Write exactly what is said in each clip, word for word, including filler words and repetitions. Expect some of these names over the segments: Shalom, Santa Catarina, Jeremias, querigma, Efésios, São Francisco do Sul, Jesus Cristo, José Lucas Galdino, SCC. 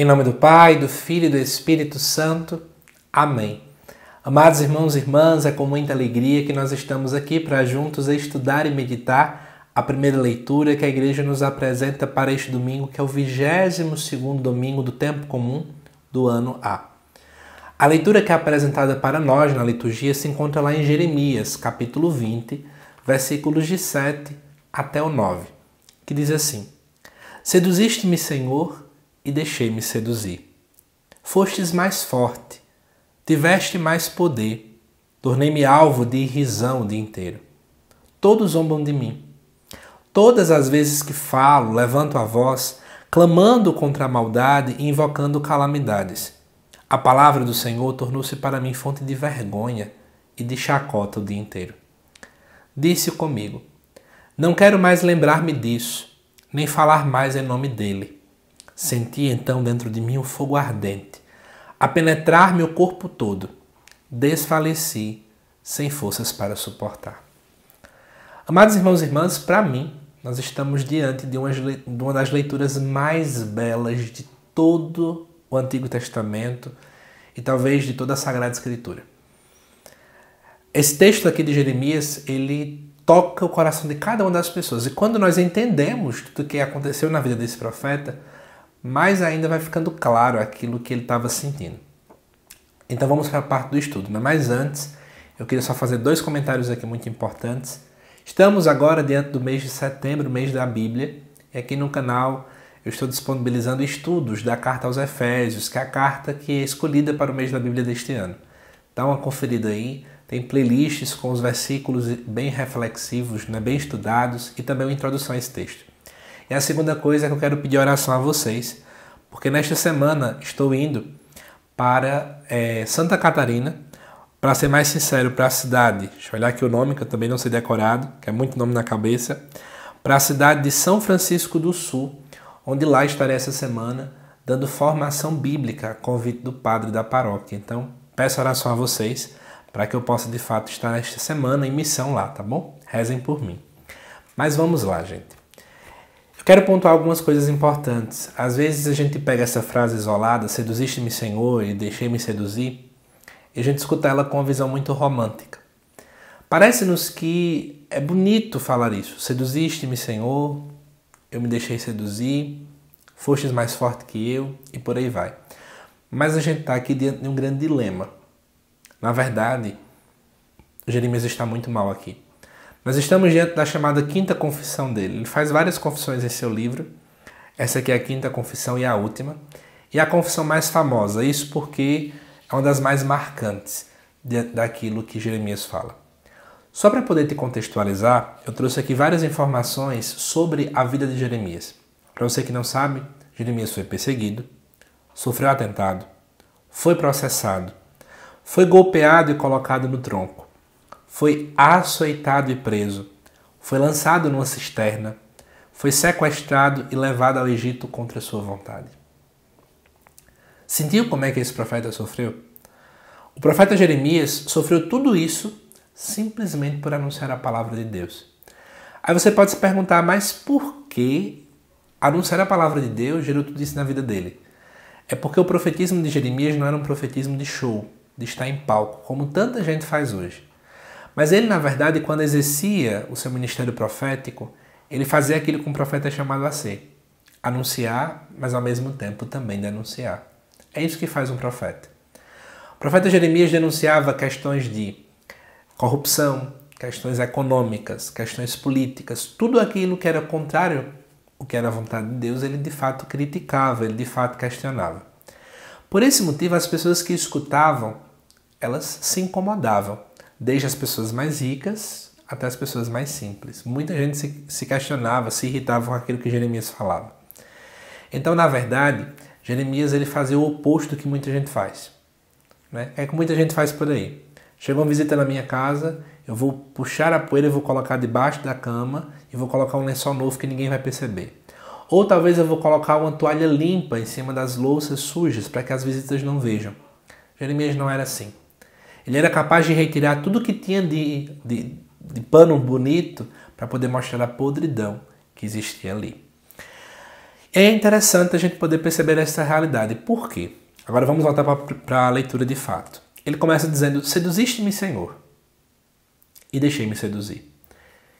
Em nome do Pai, do Filho e do Espírito Santo. Amém. Amados irmãos e irmãs, é com muita alegria que nós estamos aqui para juntos estudar e meditar a primeira leitura que a Igreja nos apresenta para este domingo, que é o vigésimo segundo domingo do tempo comum do ano A. A leitura que é apresentada para nós na liturgia se encontra lá em Jeremias, capítulo vinte, versículos de sete até o nove, que diz assim: Seduziste-me, Senhor, e deixei-me seduzir. Fostes mais forte, tiveste mais poder, tornei-me alvo de irrisão o dia inteiro. Todos zombam de mim. Todas as vezes que falo, levanto a voz, clamando contra a maldade e invocando calamidades. A palavra do Senhor tornou-se para mim fonte de vergonha e de chacota o dia inteiro. Disse comigo: não quero mais lembrar-me disso, nem falar mais em nome dele. Senti então dentro de mim um fogo ardente, a penetrar meu corpo todo. Desfaleci, sem forças para suportar. Amados irmãos e irmãs, para mim, nós estamos diante de uma das leituras mais belas de todo o Antigo Testamento e talvez de toda a Sagrada Escritura. Esse texto aqui de Jeremias, ele toca o coração de cada uma das pessoas. E quando nós entendemos tudo o que aconteceu na vida desse profeta, mas ainda vai ficando claro aquilo que ele estava sentindo. Então vamos para a parte do estudo, né? Mas antes, eu queria só fazer dois comentários aqui muito importantes. Estamos agora diante do mês de setembro, mês da Bíblia, e aqui no canal eu estou disponibilizando estudos da carta aos Efésios, que é a carta que é escolhida para o mês da Bíblia deste ano. Dá uma conferida aí, tem playlists com os versículos bem reflexivos, né? Bem estudados, e também uma introdução a esse texto. E a segunda coisa é que eu quero pedir oração a vocês, porque nesta semana estou indo para é, Santa Catarina, para ser mais sincero, para a cidade, deixa eu olhar aqui o nome, que eu também não sei decorado, que é muito nome na cabeça, para a cidade de São Francisco do Sul, onde lá estarei essa semana, dando formação bíblica a convite do padre da paróquia. Então, peço oração a vocês, para que eu possa de fato estar esta semana em missão lá, tá bom? Rezem por mim. Mas vamos lá, gente. Quero pontuar algumas coisas importantes. Às vezes a gente pega essa frase isolada, seduziste-me, Senhor, e deixei-me seduzir, e a gente escuta ela com uma visão muito romântica. Parece-nos que é bonito falar isso. Seduziste-me, Senhor, eu me deixei seduzir, fostes mais forte que eu, e por aí vai. Mas a gente está aqui diante de um grande dilema. Na verdade, Jeremias está muito mal aqui. Nós estamos diante da chamada quinta confissão dele. Ele faz várias confissões em seu livro. Essa aqui é a quinta confissão e a última. E a confissão mais famosa. Isso porque é uma das mais marcantes daquilo que Jeremias fala. Só para poder te contextualizar, eu trouxe aqui várias informações sobre a vida de Jeremias. Para você que não sabe, Jeremias foi perseguido, sofreu atentado, foi processado, foi golpeado e colocado no tronco, foi açoitado e preso, foi lançado numa cisterna, foi sequestrado e levado ao Egito contra sua vontade. Sentiu como é que esse profeta sofreu? O profeta Jeremias sofreu tudo isso simplesmente por anunciar a palavra de Deus. Aí você pode se perguntar, mas por que anunciar a palavra de Deus gerou tudo isso na vida dele? É porque o profetismo de Jeremias não era um profetismo de show, de estar em palco, como tanta gente faz hoje. Mas ele, na verdade, quando exercia o seu ministério profético, ele fazia aquilo que um profeta é chamado a ser. Anunciar, mas ao mesmo tempo também denunciar. É isso que faz um profeta. O profeta Jeremias denunciava questões de corrupção, questões econômicas, questões políticas. Tudo aquilo que era contrário ao que era a vontade de Deus, ele de fato criticava, ele de fato questionava. Por esse motivo, as pessoas que escutavam, elas se incomodavam. Desde as pessoas mais ricas até as pessoas mais simples. Muita gente se, se questionava, se irritava com aquilo que Jeremias falava. Então, na verdade, Jeremias ele fazia o oposto do que muita gente faz, né? É o que muita gente faz por aí. Chegou uma visita na minha casa, eu vou puxar a poeira, eu vou colocar debaixo da cama e vou colocar um lençol novo que ninguém vai perceber. Ou talvez eu vou colocar uma toalha limpa em cima das louças sujas para que as visitas não vejam. Jeremias não era assim. Ele era capaz de retirar tudo que tinha de, de, de pano bonito para poder mostrar a podridão que existia ali. E É interessante a gente poder perceber essa realidade. Por quê? Agora vamos voltar para a leitura de fato. Ele começa dizendo, seduziste-me, Senhor, e deixei-me seduzir.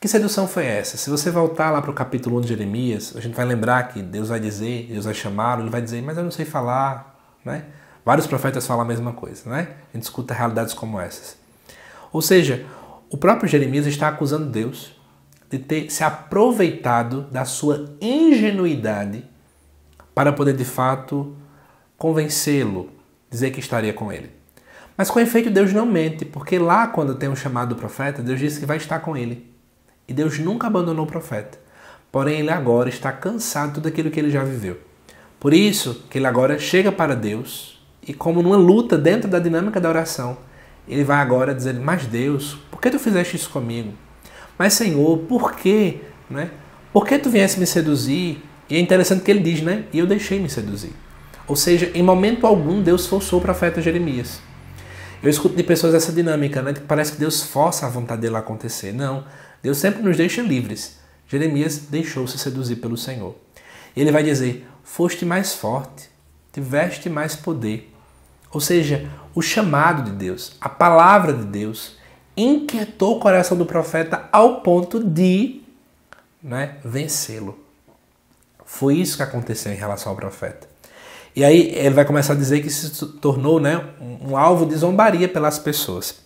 Que sedução foi essa? Se você voltar lá para o capítulo um de Jeremias, a gente vai lembrar que Deus vai dizer, Deus vai chamá-lo, ele vai dizer, mas eu não sei falar, né? Vários profetas falam a mesma coisa, né? A gente escuta realidades como essas. Ou seja, o próprio Jeremias está acusando Deus de ter se aproveitado da sua ingenuidade para poder, de fato, convencê-lo, dizer que estaria com ele. Mas, com efeito, Deus não mente, porque lá, quando tem um chamado do profeta, Deus disse que vai estar com ele. E Deus nunca abandonou o profeta. Porém, ele agora está cansado de tudo aquilo que ele já viveu. Por isso que ele agora chega para Deus e, como numa luta dentro da dinâmica da oração, ele vai agora dizer, mas Deus, por que tu fizeste isso comigo? Mas Senhor, por quê? Né? Por que tu viesse me seduzir? E é interessante que ele diz, né? E eu deixei me seduzir. Ou seja, em momento algum Deus forçou o profeta Jeremias. Eu escuto de pessoas essa dinâmica, né? Que parece que Deus força a vontade dele a acontecer. Não, Deus sempre nos deixa livres. Jeremias deixou-se seduzir pelo Senhor. Ele vai dizer, foste mais forte, tiveste mais poder. Ou seja, o chamado de Deus, a palavra de Deus, inquietou o coração do profeta ao ponto de né, vencê-lo. Foi isso que aconteceu em relação ao profeta. E aí ele vai começar a dizer que se tornou né, um alvo de zombaria pelas pessoas.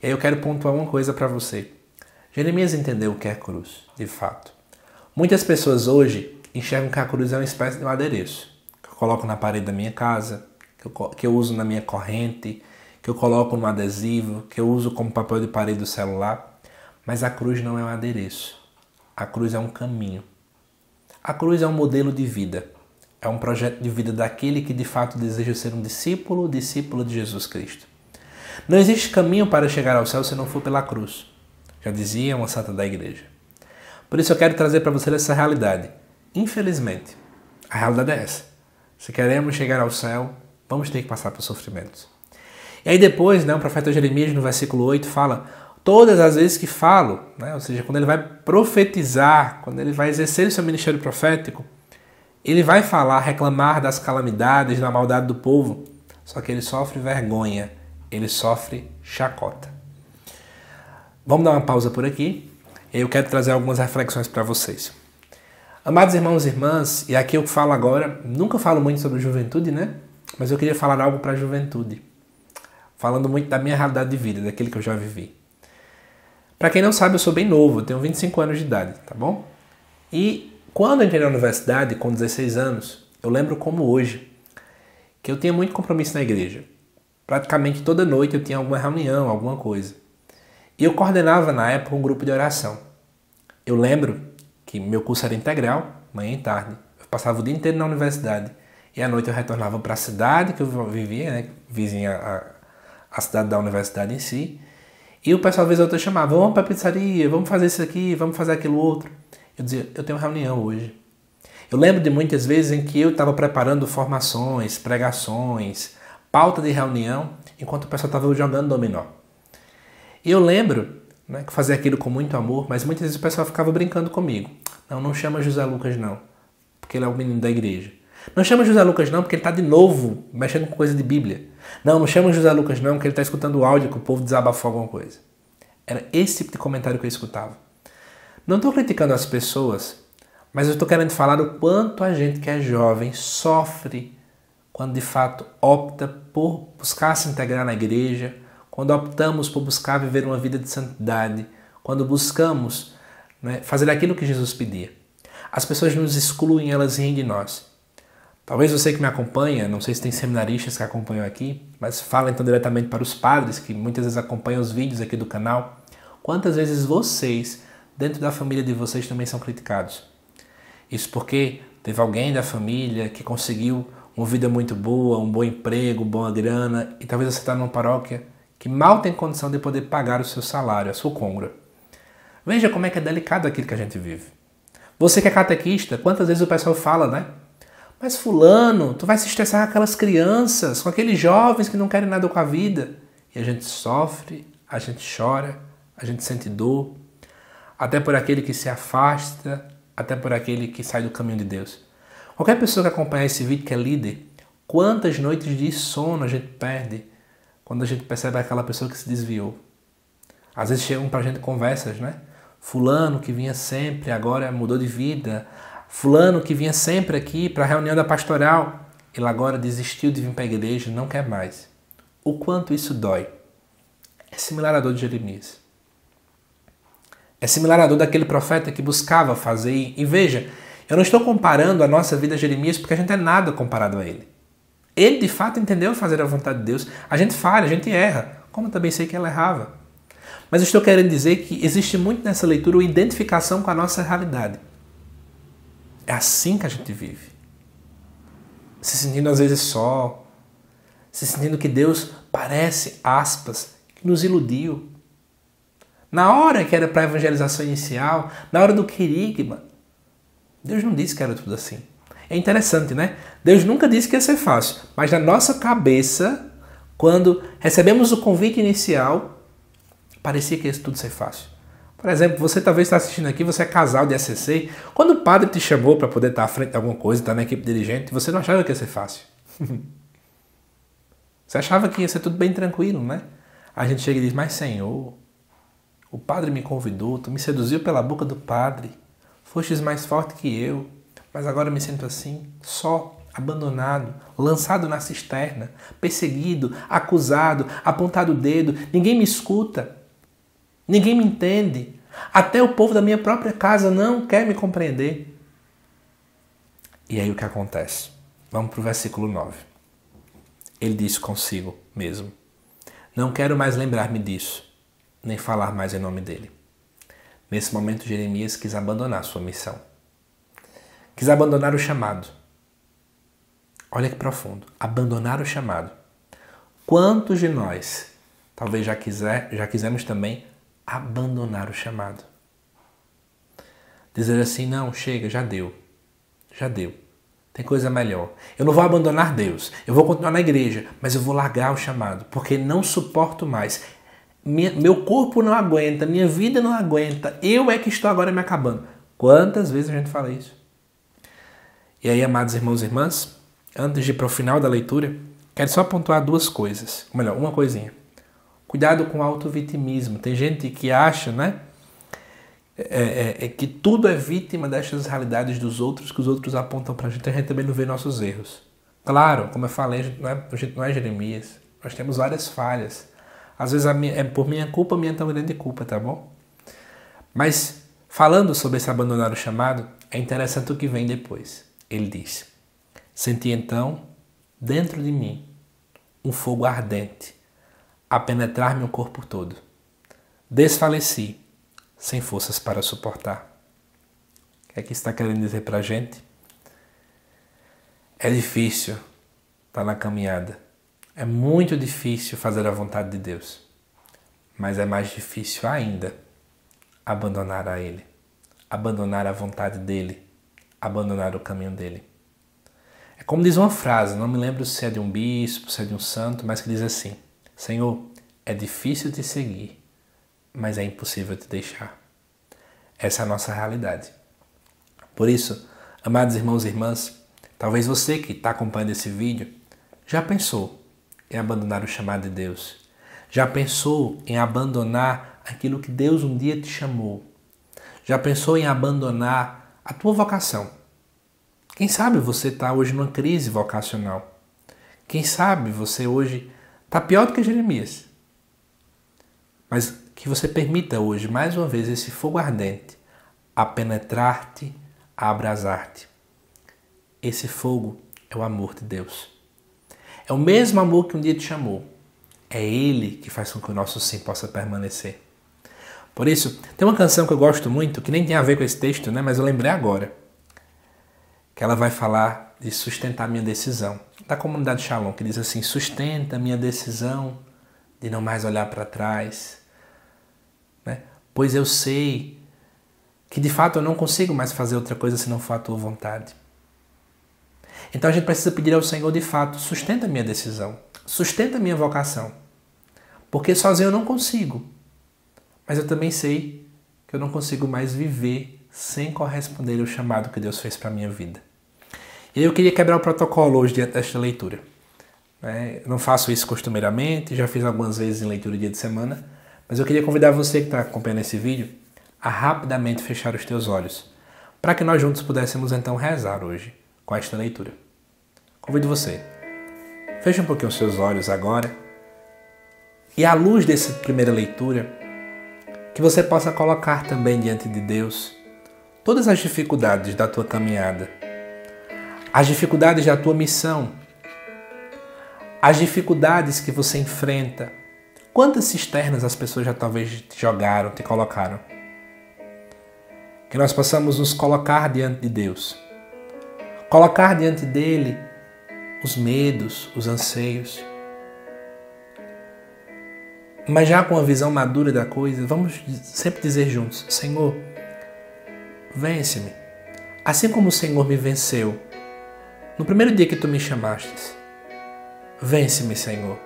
E aí eu quero pontuar uma coisa para você. Jeremias entendeu o que é cruz, de fato. Muitas pessoas hoje enxergam que a cruz é uma espécie de um adereço que eu coloco na parede da minha casa, que eu, que eu uso na minha corrente, que eu coloco no adesivo, que eu uso como papel de parede do celular. Mas a cruz não é um adereço. A cruz é um caminho. A cruz é um modelo de vida. É um projeto de vida daquele que de fato deseja ser um discípulo, discípulo de Jesus Cristo. Não existe caminho para chegar ao céu se não for pela cruz. Já dizia uma santa da igreja. Por isso eu quero trazer para você essa realidade. Infelizmente, a realidade é essa. Se queremos chegar ao céu, vamos ter que passar por sofrimentos. E aí depois, né, o profeta Jeremias, no versículo oito, fala, todas as vezes que falo, né, ou seja, quando ele vai profetizar, quando ele vai exercer o seu ministério profético, ele vai falar, reclamar das calamidades, da maldade do povo, só que ele sofre vergonha, ele sofre chacota. Vamos dar uma pausa por aqui, eu quero trazer algumas reflexões para vocês. Amados irmãos e irmãs, e aqui eu falo agora, nunca falo muito sobre juventude, né? Mas eu queria falar algo para a juventude. Falando muito da minha realidade de vida, daquilo que eu já vivi. Para quem não sabe, eu sou bem novo, eu tenho vinte e cinco anos de idade, tá bom? E quando eu entrei na universidade, com dezesseis anos, eu lembro como hoje, que eu tinha muito compromisso na igreja. Praticamente toda noite eu tinha alguma reunião, alguma coisa. E eu coordenava, na época, um grupo de oração. Eu lembro que meu curso era integral, manhã e tarde. Eu passava o dia inteiro na universidade. E à noite eu retornava para a cidade que eu vivia, né? Vizinha a... a cidade da universidade em si, e o pessoal, vez ou outra, chamava, vamos para a pizzaria, vamos fazer isso aqui, vamos fazer aquilo outro. Eu dizia, eu tenho reunião hoje. Eu lembro de muitas vezes em que eu estava preparando formações, pregações, pauta de reunião, enquanto o pessoal estava jogando dominó. E eu lembro né, que fazia aquilo com muito amor, mas muitas vezes o pessoal ficava brincando comigo. Não, não chama José Lucas não, porque ele é o menino da igreja. Não chama José Lucas não, porque ele está de novo mexendo com coisa de Bíblia. Não, não chama José Lucas não, porque ele está escutando o áudio que o povo desabafou alguma coisa. Era esse tipo de comentário que eu escutava. Não estou criticando as pessoas, mas eu estou querendo falar o quanto a gente que é jovem sofre quando de fato opta por buscar se integrar na igreja, quando optamos por buscar viver uma vida de santidade, quando buscamos né, fazer aquilo que Jesus pedia. As pessoas nos excluem, elas riem de nós. Talvez você que me acompanha, não sei se tem seminaristas que acompanham aqui, mas fala então diretamente para os padres que muitas vezes acompanham os vídeos aqui do canal. Quantas vezes vocês, dentro da família de vocês, também são criticados? Isso porque teve alguém da família que conseguiu uma vida muito boa, um bom emprego, boa grana, e talvez você está numa paróquia que mal tem condição de poder pagar o seu salário, a sua congrua. Veja como é que é delicado aquilo que a gente vive. Você que é catequista, quantas vezes o pessoal fala, né? Mas fulano, tu vai se estressar com aquelas crianças, com aqueles jovens que não querem nada com a vida. E a gente sofre, a gente chora, a gente sente dor, até por aquele que se afasta, até por aquele que sai do caminho de Deus. Qualquer pessoa que acompanhar esse vídeo que é líder, quantas noites de sono a gente perde quando a gente percebe aquela pessoa que se desviou? Às vezes chegam pra gente conversas, né? Fulano que vinha sempre, agora mudou de vida. Fulano que vinha sempre aqui para a reunião da pastoral, ele agora desistiu de vir para a igreja, não quer mais. O quanto isso dói. É similar à dor de Jeremias. É similar à dor daquele profeta que buscava fazer. E veja, eu não estou comparando a nossa vida a Jeremias porque a gente é nada comparado a ele. Ele de fato entendeu fazer a vontade de Deus. A gente falha, a gente erra, como eu também sei que ela errava. Mas eu estou querendo dizer que existe muito nessa leitura uma identificação com a nossa realidade. É assim que a gente vive. Se sentindo às vezes só. Se sentindo que Deus parece, aspas, que nos iludiu. Na hora que era para a evangelização inicial, na hora do querigma, Deus não disse que era tudo assim. É interessante, né? Deus nunca disse que ia ser fácil. Mas na nossa cabeça, quando recebemos o convite inicial, parecia que ia tudo ser fácil. Por exemplo, você talvez está assistindo aqui, você é casal de S C C. Quando o padre te chamou para poder estar à frente de alguma coisa, estar na equipe dirigente, você não achava que ia ser fácil. Você achava que ia ser tudo bem tranquilo, né? A gente chega e diz, mas Senhor, o padre me convidou, tu me seduziu pela boca do padre, fostes mais forte que eu, mas agora me sinto assim, só, abandonado, lançado na cisterna, perseguido, acusado, apontado o dedo, ninguém me escuta. Ninguém me entende. Até o povo da minha própria casa não quer me compreender. E aí o que acontece? Vamos para o versículo nove. Ele diz consigo mesmo, não quero mais lembrar-me disso, nem falar mais em nome dele. Nesse momento, Jeremias quis abandonar sua missão. Quis abandonar o chamado. Olha que profundo. Abandonar o chamado. Quantos de nós, talvez já, quiser, já quisemos também, abandonar o chamado. Dizer assim, não, chega, já deu. Já deu. Tem coisa melhor. Eu não vou abandonar Deus. Eu vou continuar na igreja, mas eu vou largar o chamado, porque não suporto mais. Minha, meu corpo não aguenta, minha vida não aguenta. Eu é que estou agora me acabando. Quantas vezes a gente fala isso? E aí, amados irmãos e irmãs, antes de ir para o final da leitura, quero só pontuar duas coisas. Ou melhor, uma coisinha. Cuidado com o autovitimismo. Tem gente que acha, né, é, é, é que tudo é vítima destas realidades dos outros, que os outros apontam para a gente. A gente também não vê nossos erros. Claro, como eu falei, a gente não é, a gente não é Jeremias. Nós temos várias falhas. Às vezes a minha, é por minha culpa, a minha tão grande culpa, tá bom? Mas falando sobre esse abandonar o chamado, é interessante o que vem depois. Ele diz, senti então dentro de mim um fogo ardente a penetrar meu corpo todo. Desfaleci, sem forças para suportar. O que é que está querendo dizer para a gente? É difícil estar na caminhada. É muito difícil fazer a vontade de Deus. Mas é mais difícil ainda abandonar a Ele. Abandonar a vontade dEle. Abandonar o caminho dEle. É como diz uma frase, não me lembro se é de um bispo, se é de um santo, mas que diz assim, Senhor, é difícil te seguir, mas é impossível te deixar. Essa é a nossa realidade. Por isso, amados irmãos e irmãs, talvez você que está acompanhando esse vídeo já pensou em abandonar o chamado de Deus. Já pensou em abandonar aquilo que Deus um dia te chamou. Já pensou em abandonar a tua vocação. Quem sabe você está hoje numa crise vocacional. Quem sabe você hoje está pior do que Jeremias. Mas que você permita hoje, mais uma vez, esse fogo ardente a penetrar-te, a abrasar-te. Esse fogo é o amor de Deus. É o mesmo amor que um dia te chamou. É Ele que faz com que o nosso sim possa permanecer. Por isso, tem uma canção que eu gosto muito, que nem tem a ver com esse texto, né? Mas eu lembrei agora. Que ela vai falar de sustentar minha decisão. Da comunidade Shalom, que diz assim, sustenta minha decisão de não mais olhar para trás, né? Pois eu sei que de fato eu não consigo mais fazer outra coisa se não for a tua vontade. Então a gente precisa pedir ao Senhor de fato, sustenta minha decisão, sustenta minha vocação, porque sozinho eu não consigo, mas eu também sei que eu não consigo mais viver sem corresponder ao chamado que Deus fez para a minha vida. E E eu queria quebrar o protocolo hoje diante desta leitura. É, não faço isso costumeiramente, já fiz algumas vezes em leitura dia de semana, mas eu queria convidar você que está acompanhando esse vídeo a rapidamente fechar os teus olhos, para que nós juntos pudéssemos então rezar hoje com esta leitura. Convido você, feche um pouquinho os seus olhos agora e, à luz dessa primeira leitura, que você possa colocar também diante de Deus todas as dificuldades da tua caminhada, as dificuldades da tua missão, as dificuldades que você enfrenta. Quantas cisternas as pessoas já talvez te jogaram, te colocaram? Que nós possamos nos colocar diante de Deus. Colocar diante dele os medos, os anseios. Mas já com a visão madura da coisa, vamos sempre dizer juntos: Senhor, vence-me. Assim como o Senhor me venceu no primeiro dia que tu me chamastes. Vence-me, Senhor.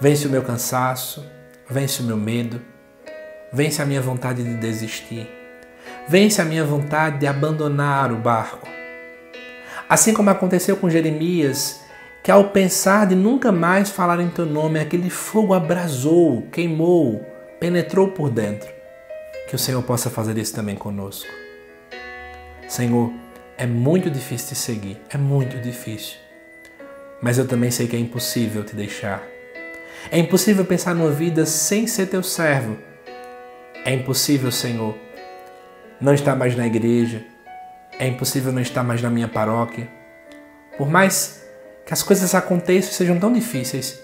Vence o meu cansaço, vence o meu medo, vence a minha vontade de desistir, vence a minha vontade de abandonar o barco. Assim como aconteceu com Jeremias, que ao pensar de nunca mais falar em teu nome, aquele fogo abrasou, queimou, penetrou por dentro. Que o Senhor possa fazer isso também conosco. Senhor, é muito difícil te seguir, é muito difícil. Mas eu também sei que é impossível te deixar. É impossível pensar numa vida sem ser teu servo. É impossível, Senhor, não estar mais na igreja. É impossível não estar mais na minha paróquia. Por mais que as coisas aconteçam e sejam tão difíceis,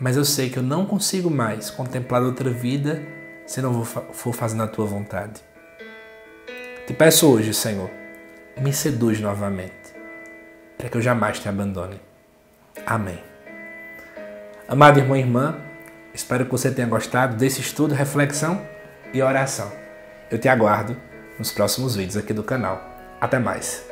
mas eu sei que eu não consigo mais contemplar outra vida se não for fazendo a tua vontade. Te peço hoje, Senhor, me seduz novamente, para que eu jamais te abandone. Amém. Amado irmão e irmã, espero que você tenha gostado desse estudo, reflexão e oração. Eu te aguardo nos próximos vídeos aqui do canal. Até mais!